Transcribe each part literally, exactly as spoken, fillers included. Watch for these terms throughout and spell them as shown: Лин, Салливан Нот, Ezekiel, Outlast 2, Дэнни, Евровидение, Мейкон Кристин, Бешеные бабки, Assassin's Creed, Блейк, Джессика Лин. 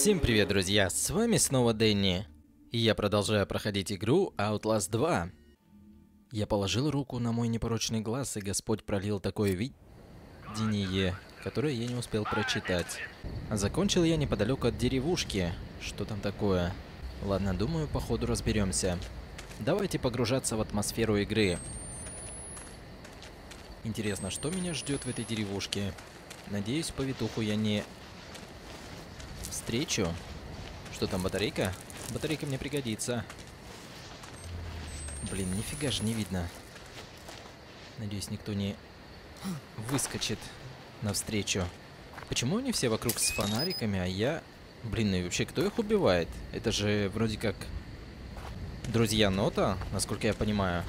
Всем привет, друзья, с вами снова Дэнни. И я продолжаю проходить игру Outlast два. Я положил руку на мой непорочный глаз, и Господь пролил такое видение, которое я не успел прочитать. А закончил я неподалеку от деревушки. Что там такое? Ладно, думаю, по ходу разберемся. Давайте погружаться в атмосферу игры. Интересно, что меня ждет в этой деревушке? Надеюсь, повитуху я не... встречу. Что там, батарейка? Батарейка мне пригодится. Блин, нифига ж не видно. Надеюсь, никто не выскочит навстречу. Почему они все вокруг с фонариками, а я... Блин, ну и вообще, кто их убивает? Это же вроде как друзья Нота, насколько я понимаю.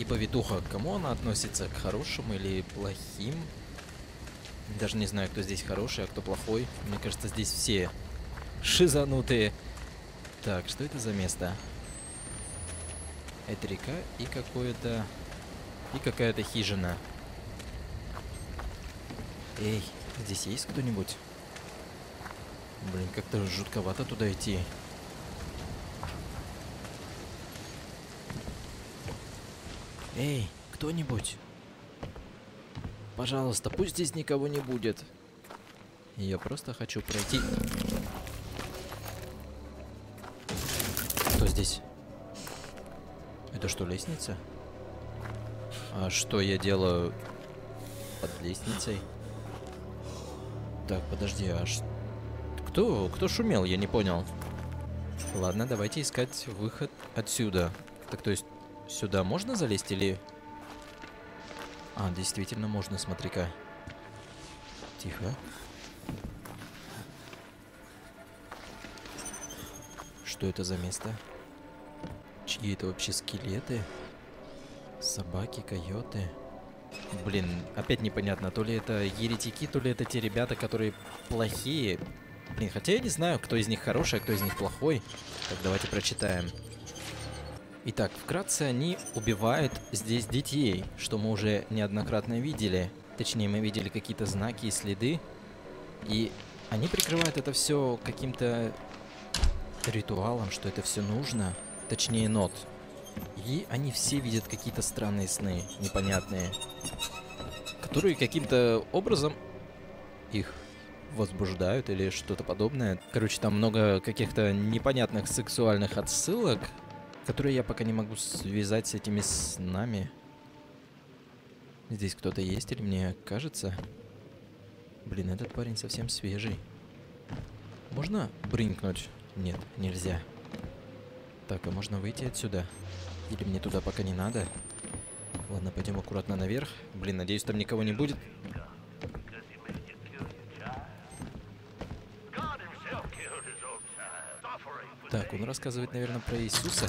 И повитуха, к кому она относится? К хорошим или плохим? Даже не знаю, кто здесь хороший, а кто плохой. Мне кажется, здесь все шизанутые. Так, что это за место? Это река и какое-то... И какая-то хижина. Эй, здесь есть кто-нибудь? Блин, как-то жутковато туда идти. Эй, кто-нибудь? Пожалуйста, пусть здесь никого не будет. Я просто хочу пройти. Кто здесь? Это что, лестница? А что я делаю под лестницей? Так, подожди, а ш... кто, кто шумел? Я не понял. Ладно, давайте искать выход отсюда. Так, то есть сюда можно залезть или... А, действительно можно, смотри-ка. Тихо. Что это за место? Чьи это вообще скелеты? Собаки, койоты. Блин, опять непонятно, то ли это еретики, то ли это те ребята, которые плохие. Блин, хотя я не знаю, кто из них хороший, а кто из них плохой. Так, давайте прочитаем. Итак, вкратце, они убивают здесь детей, что мы уже неоднократно видели. Точнее, мы видели какие-то знаки и следы. И они прикрывают это все каким-то ритуалом, что это все нужно. Точнее, Нот. И они все видят какие-то странные сны, непонятные. Которые каким-то образом их возбуждают или что-то подобное. Короче, там много каких-то непонятных сексуальных отсылок, которые я пока не могу связать с этими снами. Здесь кто-то есть или мне кажется? Блин, этот парень совсем свежий. Можно брынкнуть? Нет, нельзя. Так, а можно выйти отсюда? Или мне туда пока не надо? Ладно, пойдем аккуратно наверх. Блин, надеюсь, там никого не будет. Так, он рассказывает, наверное, про Иисуса.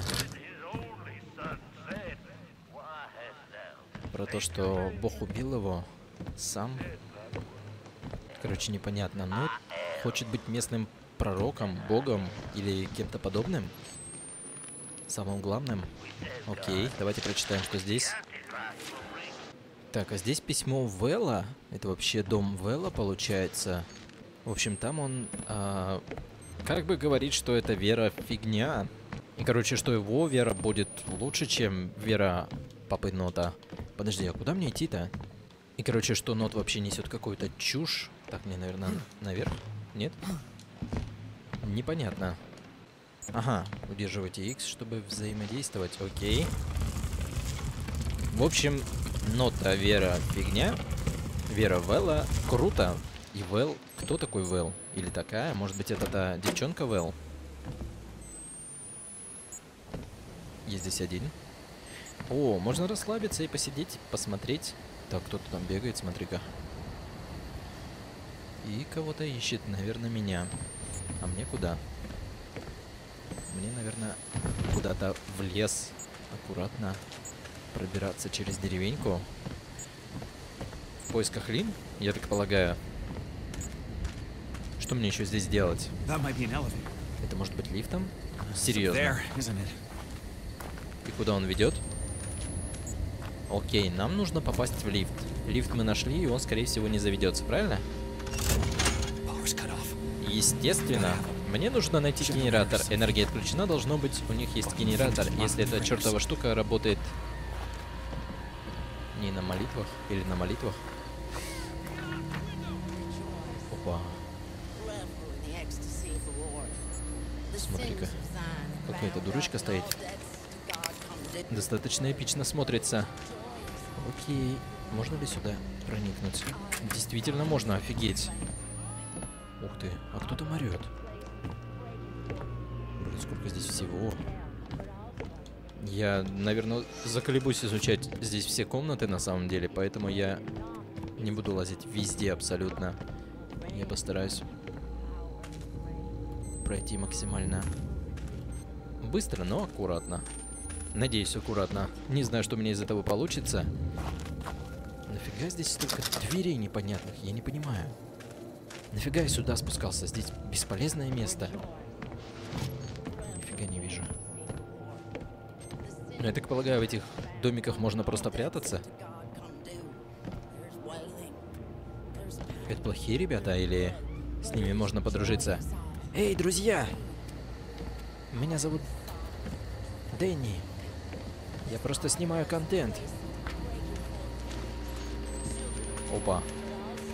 Про то, что Бог убил его сам. Короче, непонятно. Но хочет быть местным пророком, богом или кем-то подобным. Самым главным. Окей, давайте прочитаем, что здесь. Так, а здесь письмо Вэлла. Это вообще дом Вэлла, получается. В общем, там он... А... Как бы говорит, что эта вера фигня. И, короче, что его вера будет лучше, чем вера папы Нота. Подожди, а куда мне идти-то? И, короче, что Нот вообще несет какую-то чушь. Так, мне, наверное, наверх? Нет? Непонятно. Ага, удерживайте X, чтобы взаимодействовать. Окей. В общем, Нота вера фигня. Вера Вэлла круто. И Вэлл... Кто такой Вэлл? Или такая? Может быть, это та девчонка Вэлл? Я здесь один. О, можно расслабиться и посидеть, посмотреть. Так, кто-то там бегает, смотри-ка. И кого-то ищет, наверное, меня. А мне куда? Мне, наверное, куда-то в лес. Аккуратно пробираться через деревеньку. В поисках Лин, я так полагаю. Что мне еще здесь делать? Это может быть лифтом? Серьезно. И куда он ведет? Окей, нам нужно попасть в лифт. Лифт мы нашли, и он, скорее всего, не заведется, правильно? Естественно. Мне нужно найти генератор. Энергия отключена, должно быть, у них есть генератор. Если эта чертова штука работает не на молитвах или на молитвах. Опа. Смотри-ка, какая-то дурочка стоит. Достаточно эпично смотрится. Окей. Можно ли сюда проникнуть? Действительно можно, офигеть. Ух ты, а кто там орёт? Блин, сколько здесь всего. Я, наверное, заколебусь изучать здесь все комнаты на самом деле, поэтому я не буду лазить везде абсолютно. Я постараюсь пройти максимально быстро, но аккуратно. Надеюсь, аккуратно. Не знаю, что у меня из этого получится. Нафига здесь столько дверей непонятных? Я не понимаю. Нафига я сюда спускался? Здесь бесполезное место. Нифига не вижу. Но я так полагаю, в этих домиках можно просто прятаться? Это плохие ребята или с ними можно подружиться? Эй, друзья! Меня зовут Дэнни. Я просто снимаю контент. Опа.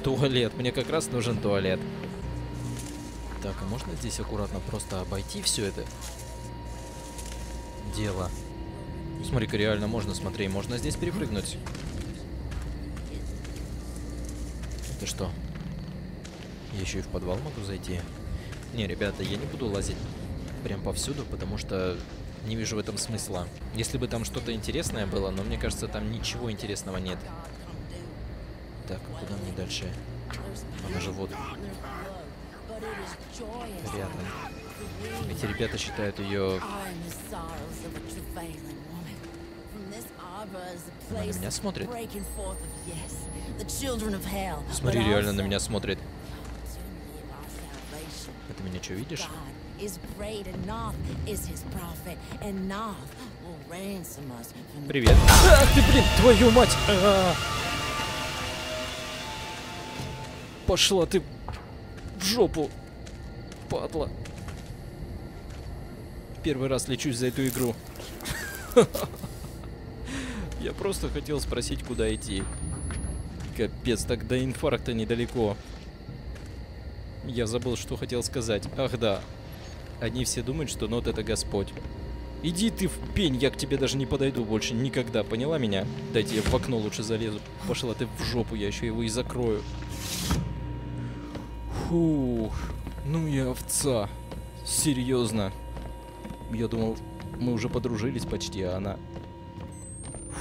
Туалет. Мне как раз нужен туалет. Так, а можно здесь аккуратно просто обойти все это дело? Смотри-ка, реально можно, смотри, можно здесь перепрыгнуть. Это что? Я еще и в подвал могу зайти? Не, ребята, я не буду лазить прям повсюду, потому что не вижу в этом смысла. Если бы там что-то интересное было, но мне кажется, там ничего интересного нет. Так, а куда мне дальше? Она же вот рядом. Эти ребята считают ее... Она на меня смотрит. Смотри, реально на меня смотрит. А ты меня что, видишь? Привет. А, ты, блин, твою мать! А-а-а. Пошла ты в жопу, падла. Первый раз лечусь за эту игру. Я просто хотел спросить, куда идти. Капец, так до инфаркта недалеко. Я забыл, что хотел сказать. Ах да. Они все думают, что нот — это Господь. Иди ты в пень, я к тебе даже не подойду больше никогда, поняла меня? Дайте я в окно лучше залезу. Пошла ты в жопу, я еще его и закрою. Фух, ну я овца. Серьезно. Я думал, мы уже подружились почти, а она...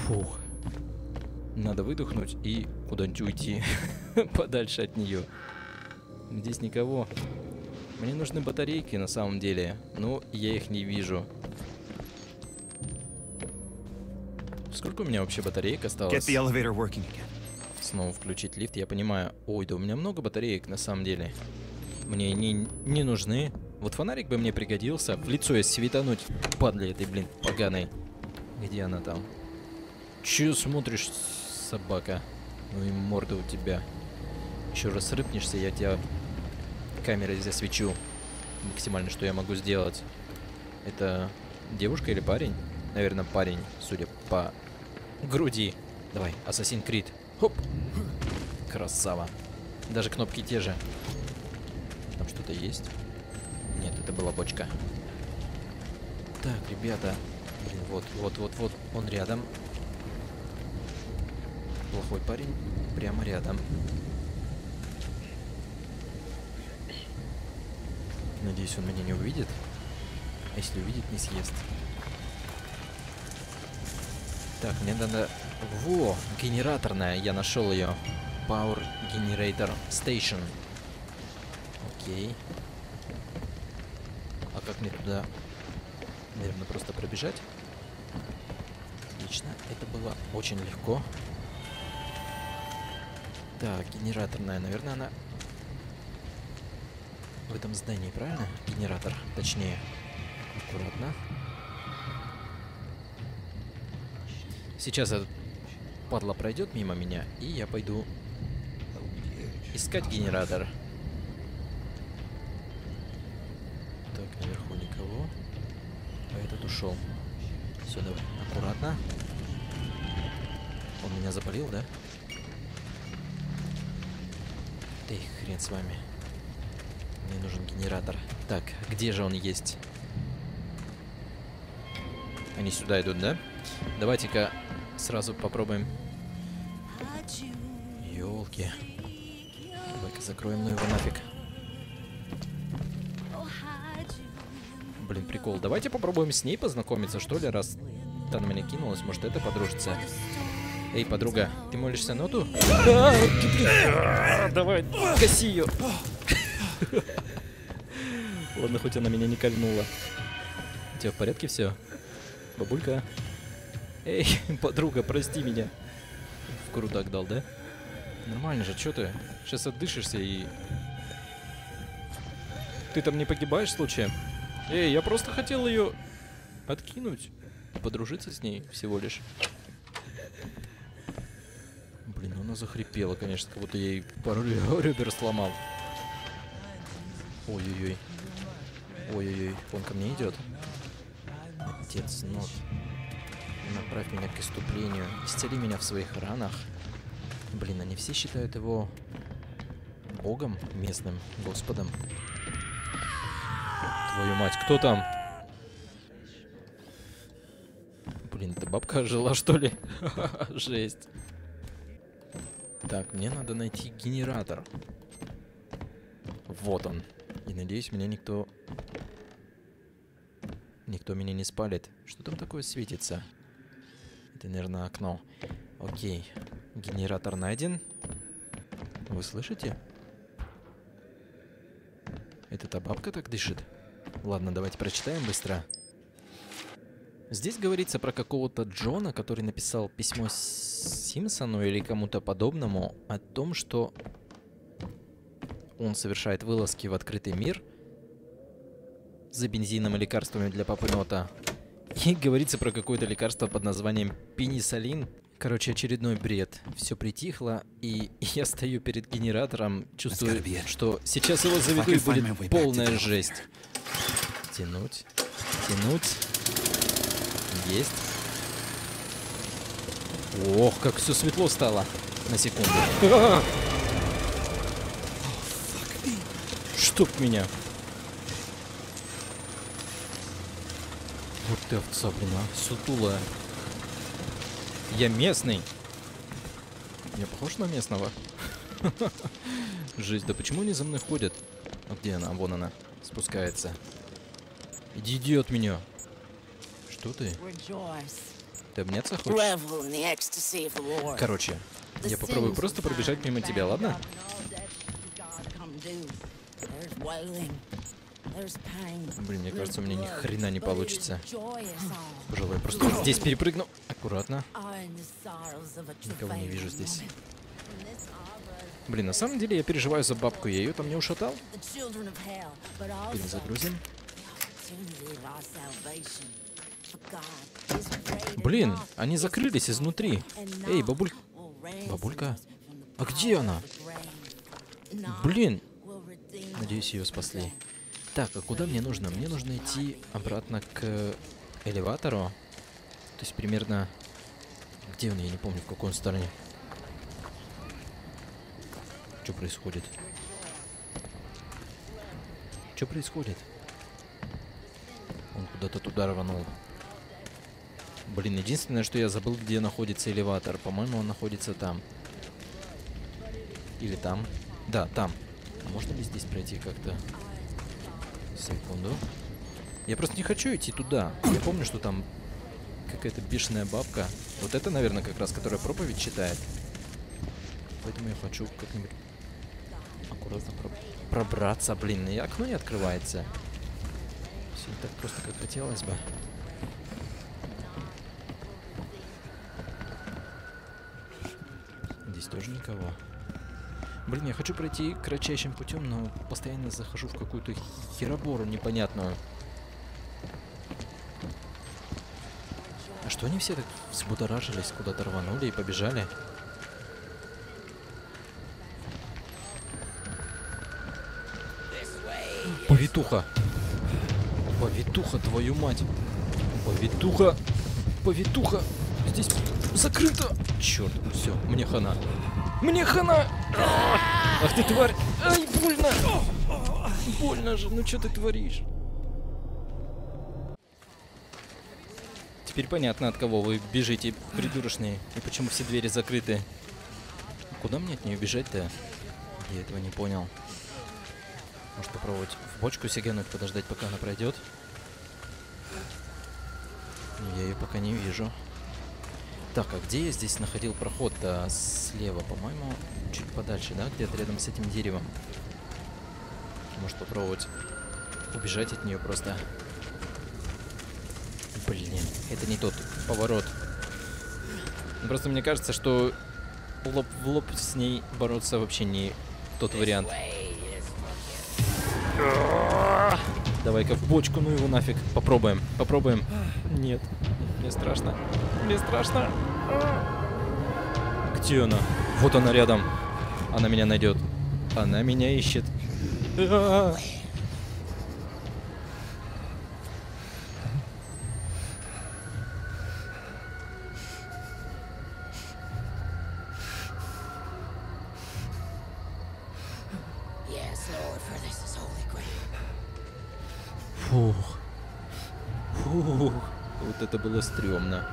Фух. Надо выдохнуть и куда-нибудь уйти подальше от нее. Здесь никого. Мне нужны батарейки на самом деле, но я их не вижу. Сколько у меня вообще батареек осталось? Снова включить лифт, я понимаю. Ой, да у меня много батареек на самом деле. Мне не, не нужны. Вот фонарик бы мне пригодился. В лицо я светануть, падла этой, блин, поганой. Где она там? Че смотришь, собака? Ну и морда у тебя. Еще раз рыпнешься, я тебя камерой засвечу. Максимально, что я могу сделать. Это девушка или парень? Наверное, парень, судя по груди. Давай, Assassin's Creed. Хоп! Красава. Даже кнопки те же. Там что-то есть? Нет, это была бочка. Так, ребята. Блин, вот, вот, вот, вот. Он рядом. Плохой парень. Прямо рядом. Надеюсь, он меня не увидит. А если увидит, не съест. Так, мне надо... Во, генераторная, я нашел ее. Power Generator Station. Окей. А как мне туда? Наверное, просто пробежать. Отлично, это было очень легко. Так, генераторная, наверное, она... В этом здании, правильно? Генератор, точнее. Аккуратно. Сейчас этот падла пройдет мимо меня, и я пойду искать генератор. Наверху никого. А этот ушел. Все, давай. Аккуратно. Он меня запалил, да? Да и хрен с вами. Мне нужен генератор. Так, где же он есть? Они сюда идут, да? Давайте-ка сразу попробуем. Ёлки. Давай-ка закроем, ну его нафиг. Блин, прикол. Давайте попробуем с ней познакомиться, что ли, раз та на меня кинулась. Может, это подружится. Эй, подруга, ты молишься ноту? Давай, коси ее. Ладно, хоть она меня не кольнула. У тебя в порядке все? Бабулька. Эй, подруга, прости меня. В крутак дал, да? Нормально же, что ты? Сейчас отдышишься и... Ты там не погибаешь случаем? Эй, я просто хотел ее откинуть. Подружиться с ней всего лишь. Блин, она захрипела, конечно, как будто ей пару ребер сломал. Ой-ой-ой. Ой-ой-ой, он ко мне идет. Отец, нот. Направь меня к иступлению. Исцели меня в своих ранах. Блин, они все считают его богом местным, господом. Твою мать, кто там? Блин, эта бабка ожила, что ли? Жесть. Так, мне надо найти генератор. Вот он. И надеюсь, меня никто... Никто меня не спалит. Что там такое светится? Это, наверное, окно. Окей. Генератор найден. Вы слышите? Это та бабка так дышит? Ладно, давайте прочитаем быстро. Здесь говорится про какого-то Джона, который написал письмо Симпсону или кому-то подобному о том, что он совершает вылазки в открытый мир за бензином и лекарствами для папы Нота. И говорится про какое-то лекарство под названием пенициллин. Короче, очередной бред. Все притихло, и я стою перед генератором, чувствую, что сейчас его заведу и будет полная жесть. Тянуть, тянуть. Есть. Ох, как все светло стало. На секунду. Чтоб меня. Вот ты овца, блин, а. Сутулая. Я местный. Я похож на местного? Жесть, да почему они за мной ходят? А где она? Вон она. Спускается. Иди, иди от меня. Что ты? Ты обняться хочешь? Короче, я попробую просто пробежать мимо тебя, ладно? Блин, мне кажется, у меня ни хрена не получится. Пожалуй, я просто здесь перепрыгну. Аккуратно. Никого не вижу здесь. Блин, на самом деле я переживаю за бабку. Я ее там не ушатал? Перезагрузим. Блин, они закрылись изнутри. Эй, бабулька. Бабулька? А где она? Блин. Надеюсь, ее спасли. Так, а куда мне нужно? Мне нужно идти обратно к элеватору. То есть примерно... Где он? Я не помню, в какой он стороне. Что происходит? Что происходит? Он куда-то туда рванул. Блин, единственное, что я забыл, где находится элеватор. По-моему, он находится там. Или там. Да, там. А можно ли здесь пройти как-то? Секунду. Я просто не хочу идти туда. Я помню, что там какая-то бешеная бабка. Вот это, наверное, как раз, которая проповедь читает. Поэтому я хочу как-нибудь аккуратно пробраться. Блин, и окно не открывается. Все не так просто, как хотелось бы. Здесь тоже никого. Блин, я хочу пройти кратчайшим путем, но постоянно захожу в какую-то херобору непонятную. А что они все так взбудоражились, куда-то рванули и побежали? Повитуха! Повитуха, твою мать. Повитуха. Повитуха. Здесь закрыто. Черт, все, мне хана. Мне хана! Ах ты тварь! Ай, больно! Больно же, ну что ты творишь? Теперь понятно, от кого вы бежите, придурочные, и почему все двери закрыты. Куда мне от нее бежать-то? Я этого не понял. Может попробовать в бочку сигануть, подождать, пока она пройдет? Я ее пока не вижу. Так, а где я здесь находил проход-то? Слева, по-моему, чуть подальше, да? Где-то рядом с этим деревом. Может попробовать убежать от нее просто. Блин, это не тот поворот. Просто мне кажется, что лоб в лоб с ней бороться вообще не тот вариант. Давай-ка в бочку, ну его нафиг. Попробуем, попробуем. Нет, мне страшно. Мне страшно. Где она? Вот она рядом. Она меня найдет. Она меня ищет. Фух. Фух. Вот это было стрёмно.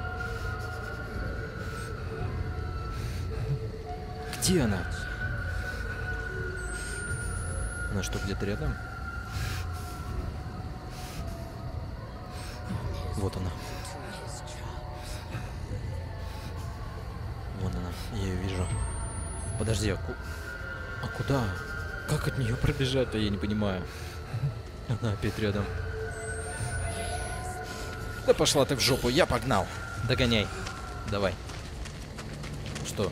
Где она? Она что, где-то рядом? Вот она. Вон она, я ее вижу. Подожди, а, ку... а куда? Как от нее пробежать-то, я не понимаю. Она опять рядом. Да пошла ты в жопу, я погнал. Догоняй. Давай. Что?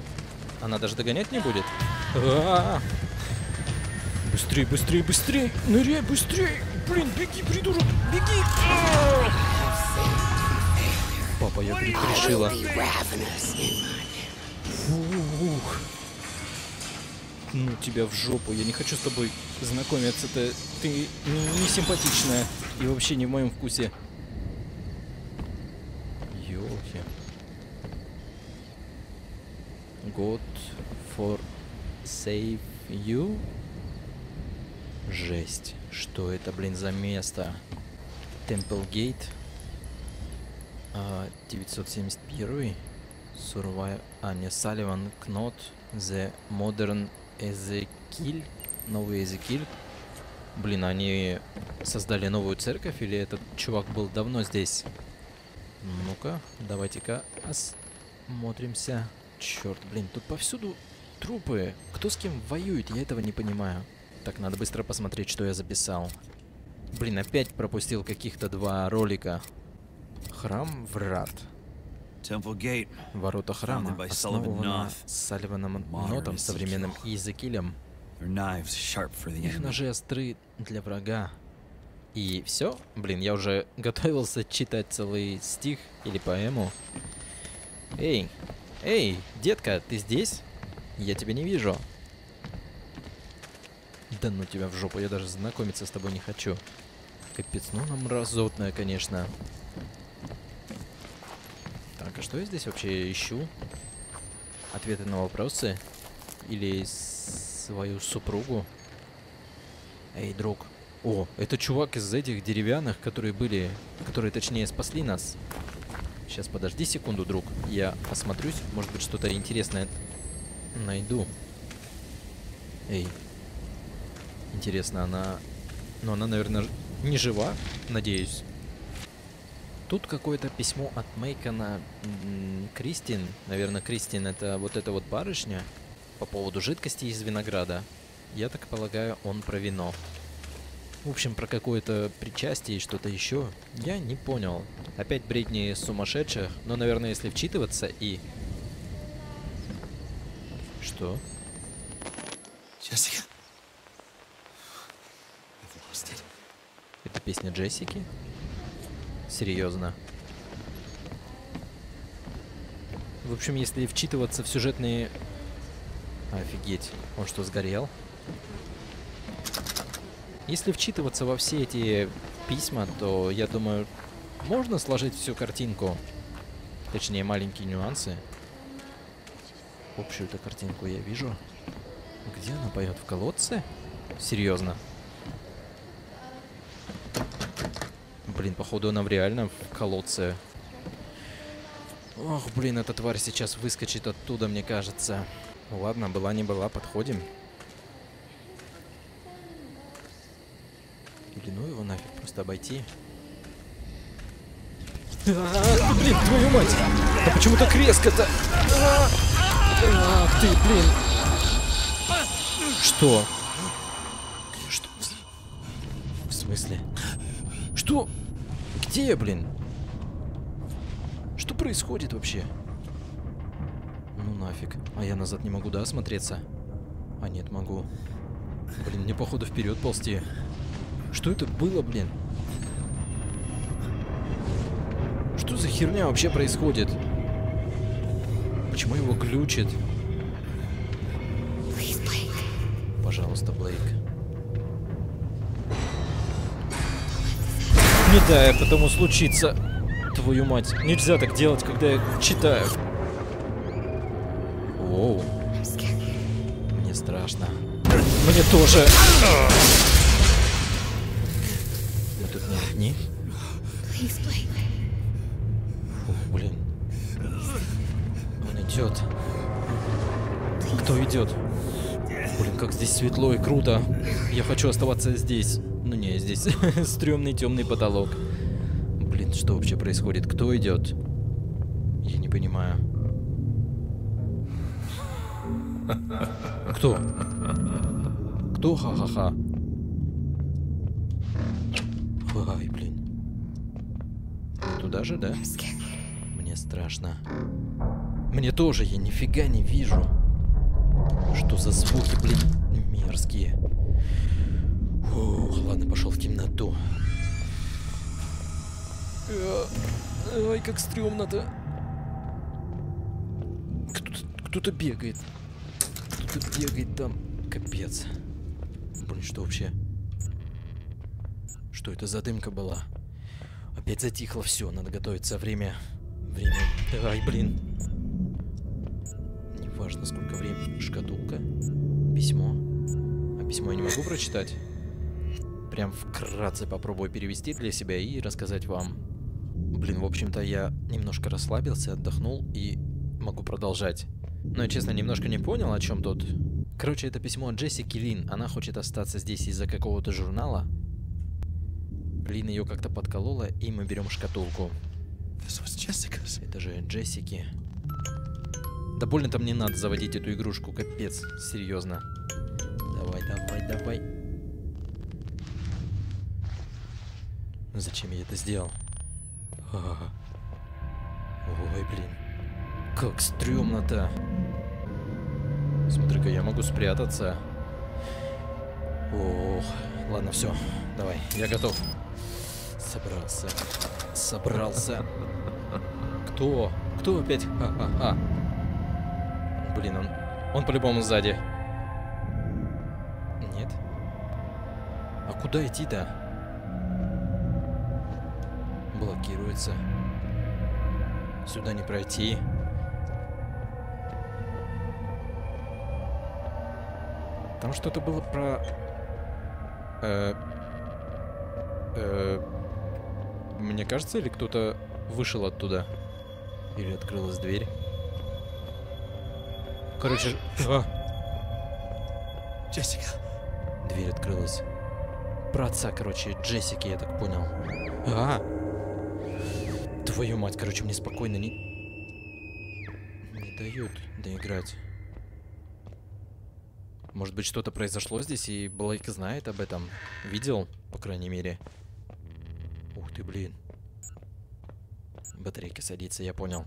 Она даже догонять не будет? А-а-а. Быстрей, быстрей, быстрей. Ныряй, быстрей. Блин, беги, придурок. Беги. Папа, я решила. Фух. Ну тебя в жопу, я не хочу с тобой знакомиться, ты, ты не, не симпатичная и вообще не в моем вкусе. Ёлки. God for save you. Жесть. Что это, блин, за место? Temple Gate. Uh, девятьсот семьдесят первый. Сурвай... А, не, Салливан, Кнот. The Modern Ezekiel. Новый Ezekiel. Блин, они создали новую церковь, или этот чувак был давно здесь? Ну-ка, давайте-ка осмотримся. Черт, блин, тут повсюду трупы. Кто с кем воюет, я этого не понимаю. Так, надо быстро посмотреть, что я записал. Блин, опять пропустил каких-то два ролика. Храм врат. Ворота храма, основанного Салливаном Нотом, современным Иезекиилем. Их ножи остры для врага. И все? Блин, я уже готовился читать целый стих или поэму. Эй, эй, детка, ты здесь? Я тебя не вижу. Да ну тебя в жопу, я даже знакомиться с тобой не хочу. Капец, ну нам разотная, конечно. Так, а что я здесь вообще ищу? Ответы на вопросы? Или свою супругу? Эй, друг. О, это чувак из этих деревянных, которые были... Которые, точнее, спасли нас. Сейчас, подожди секунду, друг. Я осмотрюсь. Может быть, что-то интересное найду. Эй. Интересно, она... Ну, она, наверное, не жива, надеюсь. Тут какое-то письмо от Мейкона Кристин. Наверное, Кристин — это вот эта вот барышня. По поводу жидкости из винограда. Я так полагаю, он про вино. В общем, про какое-то причастие и что-то еще. Я не понял. Опять бредни сумасшедших. Но, наверное, если вчитываться и... Что? Джессика. Это песня Джессики? Серьезно. В общем, если вчитываться в сюжетные... Офигеть. Он что, сгорел? Если вчитываться во все эти письма, то, я думаю, можно сложить всю картинку, точнее, маленькие нюансы. Общую-то картинку я вижу. Где она поет? В колодце? Серьезно? Блин, походу она реально в колодце. Ох, блин, эта тварь сейчас выскочит оттуда, мне кажется. Ладно, была не была, подходим. Или ну его нафиг, просто обойти. А, блин, твою мать! Да почему так резко-то? А, ах ты, блин! Что? Что? В смысле? Что? Где я, блин? Что происходит вообще? Ну нафиг. А я назад не могу, да, осмотреться? А нет, могу. Блин, мне походу вперед ползти. Что это было, блин? Что за херня вообще происходит? Почему его глючит? Пожалуйста, Блейк. Не дай потому случиться. Твою мать. Нельзя так делать, когда я читаю. Воу. Мне страшно. Мне тоже. Мы тут не одни. О, блин. Он идет. Кто идет? Блин, как здесь светло и круто. Я хочу оставаться здесь. Ну не, здесь стрёмный темный потолок. Блин, что вообще происходит? Кто идет? Я не понимаю. Кто? Кто? Ха-ха-ха. Ай, блин. Туда же, да? Мне страшно. Мне тоже, я нифига не вижу. Что за звуки, блин, мерзкие. Фух, ладно, пошел в темноту. Ай, как стрёмно-то. Кто-то бегает. Кто-то бегает там. Капец. Блин, что вообще? Что это за дымка была? Опять затихло все. Надо готовиться. Время. Время. Ай, блин. Неважно, сколько времени. Шкатулка. Письмо. А письмо я не могу прочитать. Прям вкратце попробую перевести для себя и рассказать вам. Блин, в общем-то, я немножко расслабился, отдохнул и могу продолжать. Но я, честно, немножко не понял, о чем тут. Короче, это письмо от Джессики Лин. Она хочет остаться здесь из-за какого-то журнала. Лин ее как-то подколола, и мы берем шкатулку. Это же Джессики. Да больно там не надо заводить эту игрушку, капец, серьезно. Давай, давай, давай. Зачем я это сделал? А-а-а. Ой, блин. Как стрёмно-то. Смотри-ка, я могу спрятаться. Ох, ладно, все, давай, я готов. Собрался, собрался. Кто? Кто опять? Ха-ха-ха. Блин, он, он по-любому сзади. Нет. А куда идти-то? Блокируется. Сюда не пройти. Там что-то было про... Э... Э... Мне кажется, или кто-то вышел оттуда? Или открылась дверь? Короче... А. Джессика. Дверь открылась. Про отца, короче, Джессики, я так понял. А. Твою мать, короче, мне спокойно не... Не дают доиграть. Может быть, что-то произошло здесь, и Блейк знает об этом. Видел, по крайней мере. Ух ты, блин. Батарейка садится, я понял.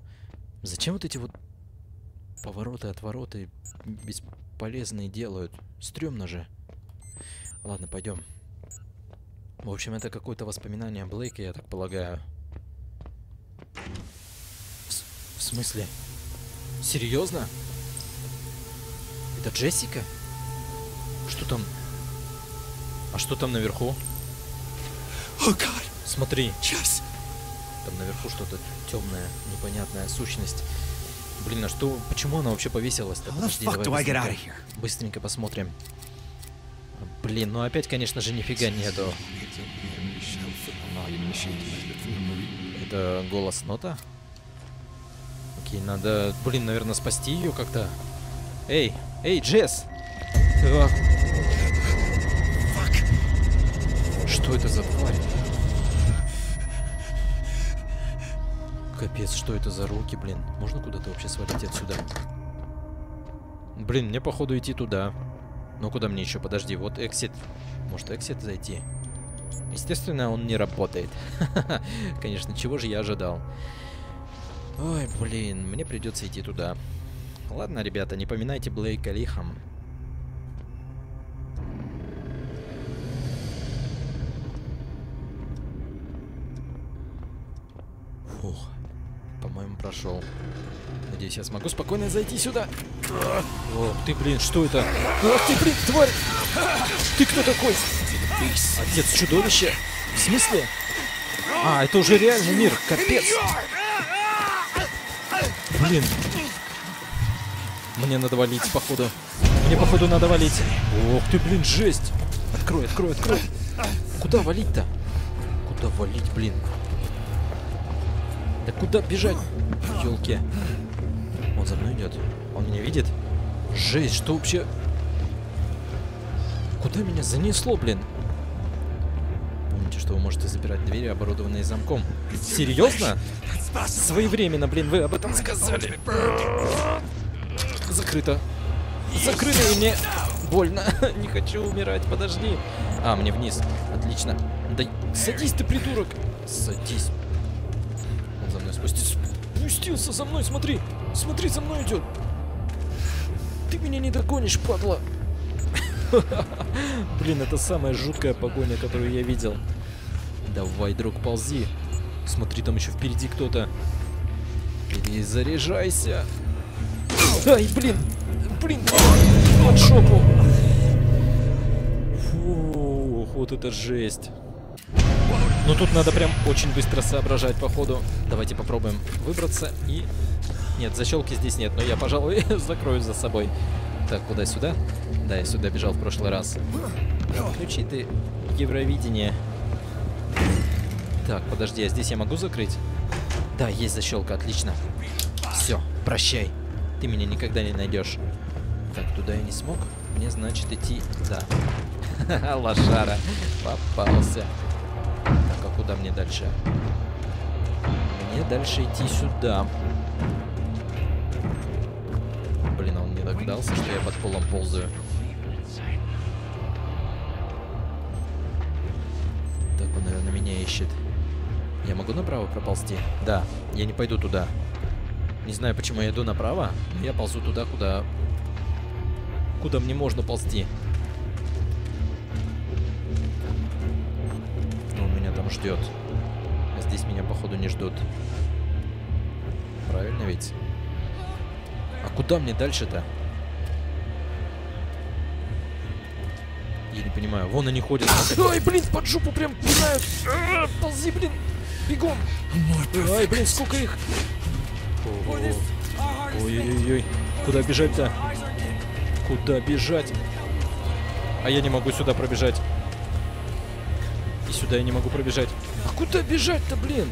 Зачем вот эти вот... Повороты, отвороты бесполезные делают. Стрёмно же. Ладно, пойдем. В общем, это какое-то воспоминание Блейка, я так полагаю. В, в смысле? Серьезно? Это Джессика? Что там? А что там наверху? Смотри. Там наверху что-то темное, непонятная сущность. Блин, а что, почему она вообще повесилась-то? Подожди, давай быстренько, быстренько посмотрим. Блин, ну опять, конечно же, нифига нету. Это голос Нота? Окей, надо, блин, наверное, спасти ее как-то. Эй, эй, Джесс! Что это за тварь? Капец, что это за руки, блин? Можно куда-то вообще свалить отсюда? Блин, мне, походу, идти туда. Ну, куда мне еще? Подожди, вот эксит. Может, эксит зайти? Естественно, он не работает. Конечно, чего же я ожидал? Ой, блин, мне придется идти туда. Ладно, ребята, не поминайте Блейка лихом. Фух. По-моему, прошел. Надеюсь, я смогу спокойно зайти сюда. О, ты, блин, что это? Ах ты, блин, тварь! Ты кто такой? Отец чудовища? В смысле? А, это уже реальный мир, капец. Блин. Мне надо валить, походу. Мне, походу, надо валить. Ох ты, блин, жесть. Открой, открой, открой. Куда валить-то? Куда валить, блин? Да куда бежать? Ёлки. Он за мной идет. Он меня видит? Жесть, что вообще? Куда меня занесло, блин? Помните, что вы можете запирать двери, оборудованные замком. Серьезно? Своевременно, блин, вы об этом сказали. Закрыто. Закрыто, и мне больно. Не хочу умирать, подожди. А, мне вниз. Отлично. Да садись ты, придурок. Садись. За мной спустился. Спустился за мной, смотри. Смотри, за мной идет. Ты меня не догонишь, падла. Блин, это самая жуткая погоня, которую я видел. Давай, друг, ползи. Смотри, там еще впереди кто-то. Перезаряжайся. Ай, блин. Блин. Под шопу. Фух, вот это жесть. Но тут надо прям очень быстро соображать, походу. Давайте попробуем выбраться и... Нет, защелки здесь нет, но я, пожалуй, закрою за собой. Так, куда, сюда? Да, я сюда бежал в прошлый раз. Включи ты Евровидение. Так, подожди, а здесь я могу закрыть? Да, есть защелка, отлично. Все, прощай. Ты меня никогда не найдешь. Так, туда я не смог. Мне, значит, идти... Да. Ха-ха, лошара. Попался. Так, а куда мне дальше? Мне дальше идти сюда. Блин, он не догадался, что я под полом ползаю. Так, он, наверное, меня ищет. Я могу направо проползти? Да, я не пойду туда. Не знаю, почему я иду направо, но я ползу туда, куда... Куда мне можно ползти. Ждет. А здесь меня, походу, не ждут. Правильно ведь? А куда мне дальше-то? Я не понимаю. Вон они ходят. Ай, блин, под жопу прям пинают. А, ползи, блин. Бегом. Ай, блин, сколько их. Ой-ой-ой. Куда бежать-то? Куда бежать? А я не могу сюда пробежать. Сюда я не могу пробежать. А куда бежать-то, блин?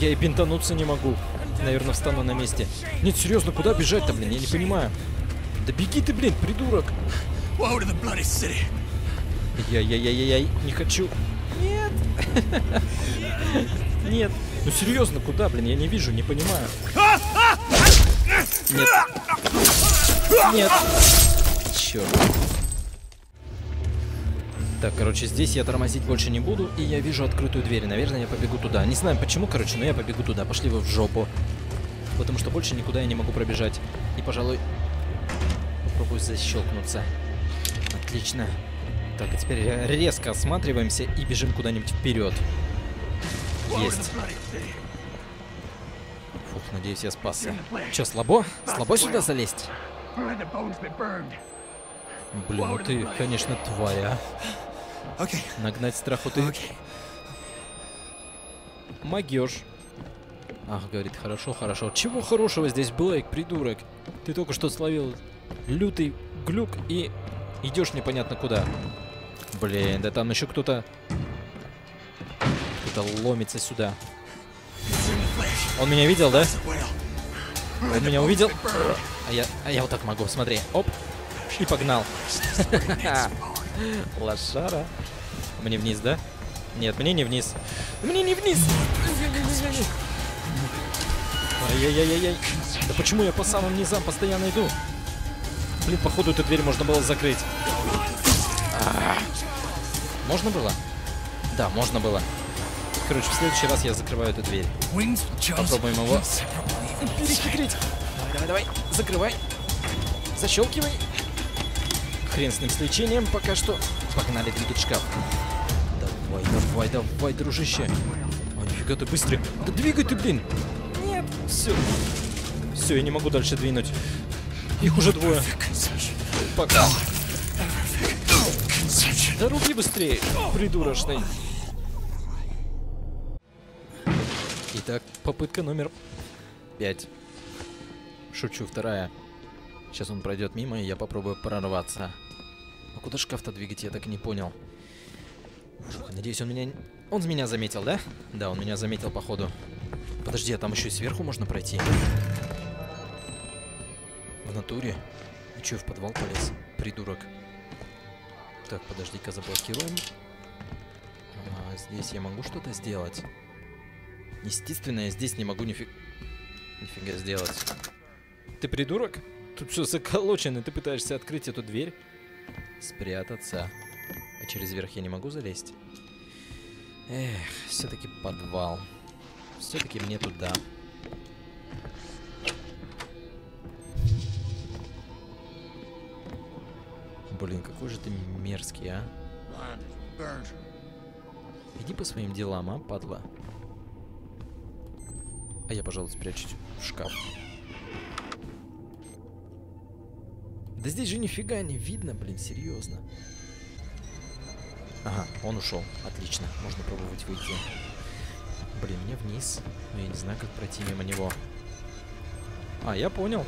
Я и бинтануться не могу. Наверное, встану на месте. Нет, серьезно, куда бежать-то, блин? Я не понимаю. Да беги ты, блин, придурок. Я-я-я-я-я не хочу. Нет. Нет. Ну серьезно, куда, блин? Я не вижу, не понимаю. Нет. Нет. Черт. Так, короче, здесь я тормозить больше не буду, и я вижу открытую дверь. Наверное, я побегу туда. Не знаю почему, короче, но я побегу туда. Пошли вы в жопу. Потому что больше никуда я не могу пробежать. И, пожалуй, попробую защелкнуться. Отлично. Так, а теперь резко осматриваемся и бежим куда-нибудь вперед. Есть. Фух, надеюсь, я спасся. Че, слабо? Слабо сюда залезть? Блин, ну ты, конечно, тварь, а. Okay. Нагнать страхоту. Okay. Могёшь. Ах, говорит, хорошо, хорошо. Чего хорошего здесь, Блейк, придурок? Ты только что словил лютый глюк и идешь непонятно куда. Блин, да там еще кто-то... Кто-то ломится сюда. Он меня видел, да? Он меня увидел. А я, а я вот так могу, смотри. Оп. И погнал. Лошара. Мне вниз, да? Нет, мне не вниз. Мне не вниз! Ай-яй-яй-яй-яй. Да почему я по самым низам постоянно иду? Блин, походу эту дверь можно было закрыть. А-а-а. Можно было? Да, можно было. Короче, в следующий раз я закрываю эту дверь. Попробуем его перехитрить. Давай-давай, закрывай. Защелкивай. Хрен с ним, с лечением пока что. Погнали, двигать шкаф. Давай, давай, давай, дружище. О, нифига ты быстрый. Да двигай ты, блин. Нет, все. Все, я не могу дальше двинуть. Их уже двое. Пока. Да руби быстрее, придурочный. Итак, попытка номер пять. Шучу, вторая. Сейчас он пройдет мимо, и я попробую прорваться. А куда шкаф-то двигать, я так и не понял. Надеюсь, он меня... Он меня заметил, да? Да, он меня заметил, походу. Подожди, а там еще и сверху можно пройти? В натуре? Ну че, в подвал полез? Придурок. Так, подожди-ка, заблокируем. А, здесь я могу что-то сделать? Естественно, я здесь не могу нифиг... нифига сделать. Ты придурок? Тут все заколочено, ты пытаешься открыть эту дверь. Спрятаться. А через верх я не могу залезть? Эх, все-таки подвал. Все-таки мне туда. Блин, какой же ты мерзкий, а? Иди по своим делам, а, падла. А я, пожалуй, спрячусь в шкаф. Да здесь же нифига не видно, блин, серьезно. Ага, он ушел. Отлично. Можно пробовать выйти. Блин, мне вниз. Но я не знаю, как пройти мимо него. А, я понял.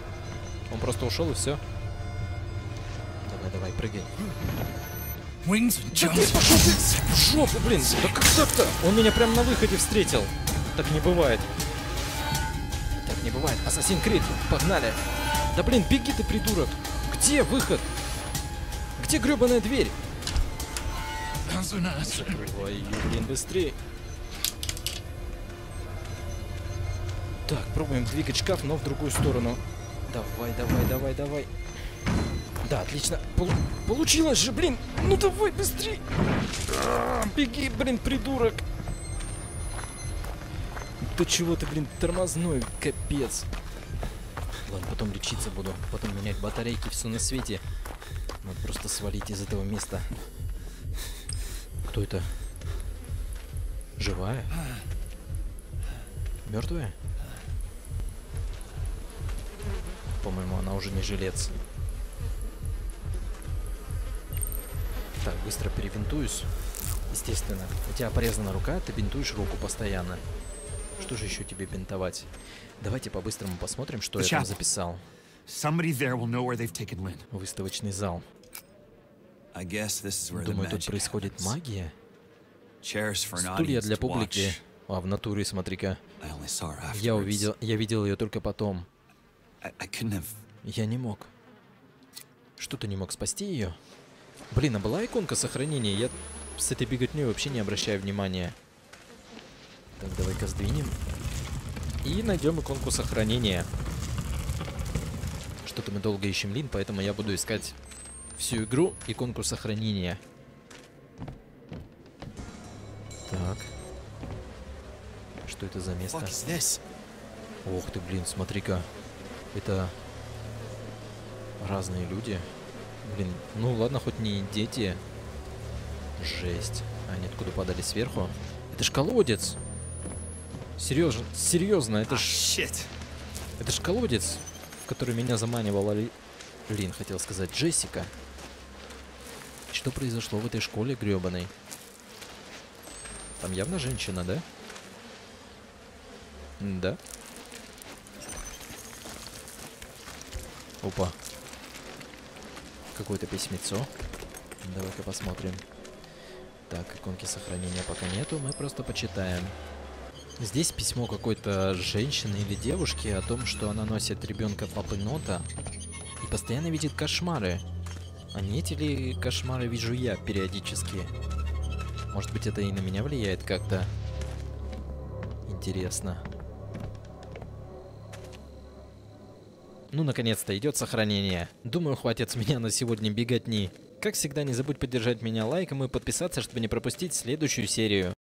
Он просто ушел и все. Давай, давай, прыгай. Да ты пошел ты в жопу, блин. Да как так-то? Он меня прям на выходе встретил. Так не бывает. Так не бывает. Assassin's Creed. Погнали. Да блин, беги ты, придурок. Где выход? Где гребаная дверь? Закрывай ее, блин, быстрее. Так, пробуем двигать шкаф, но в другую сторону. Давай, давай, давай, давай. Да, отлично. Пол- получилось же, блин. Ну давай, быстрее. А-а-а, беги, блин, придурок. Да чего ты, блин, тормозной, капец. Ладно, потом лечиться буду. Потом менять батарейки, все на свете. Надо просто свалить из этого места. Кто это? Живая? Мертвая? По-моему, она уже не жилец. Так, быстро перебинтуюсь. Естественно, у тебя порезана рука, ты бинтуешь руку постоянно. Что же еще тебе бинтовать? Давайте по-быстрому посмотрим, что я там записал. Выставочный зал. Думаю, тут происходит магия. Стулья для публики. А, в натуре, смотри-ка. Я увидел, я видел ее только потом. Я не мог. Что ты не мог спасти ее? Блин, а была иконка сохранения? Я с этой беготней вообще не обращаю внимания. Так, давай-ка сдвинем. И найдем иконку сохранения. Что-то мы долго ищем Лин, поэтому я буду искать... всю игру иконку сохранения. Так. Что это за место? Ох ты, блин, смотри-ка. Это разные люди. Блин, ну ладно, хоть не дети. Жесть. Они откуда падали, сверху? Это ж колодец. Серьезно, серьезно, это ж... Shit. Это ж колодец, в который меня заманивала Лин, хотел сказать, Джессика. что произошло в этой школе гребаной? Там явно женщина, да? Да. Опа. Какое-то письмецо. Давай-ка посмотрим. Так, иконки сохранения пока нету, мы просто почитаем. Здесь письмо какой-то женщины или девушки о том, что она носит ребенка папы Нота и постоянно видит кошмары. А не эти ли кошмары вижу я периодически? Может быть, это и на меня влияет как-то? Интересно. Ну, наконец-то идет сохранение. Думаю, хватит с меня на сегодня беготни. Как всегда, не забудь поддержать меня лайком и подписаться, чтобы не пропустить следующую серию.